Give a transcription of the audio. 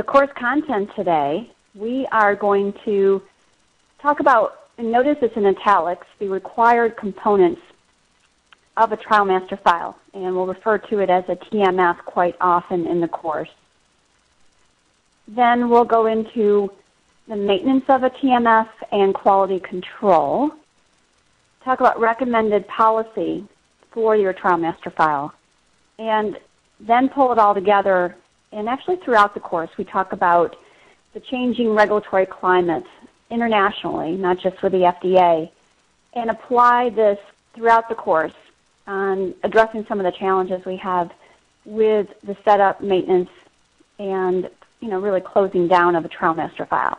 the course content today, we are going to talk about, and notice it's in italics, the required components of a trial master file, and we'll refer to it as a TMF quite often in the course. Then we'll go into the maintenance of a TMF and quality control. Talk about recommended policy for your trial master file, and then pull it all together. And actually throughout the course we talk about the changing regulatory climate internationally, not just with the FDA, and apply this throughout the course on addressing some of the challenges we have with the setup, maintenance, and really closing down of a trial master file.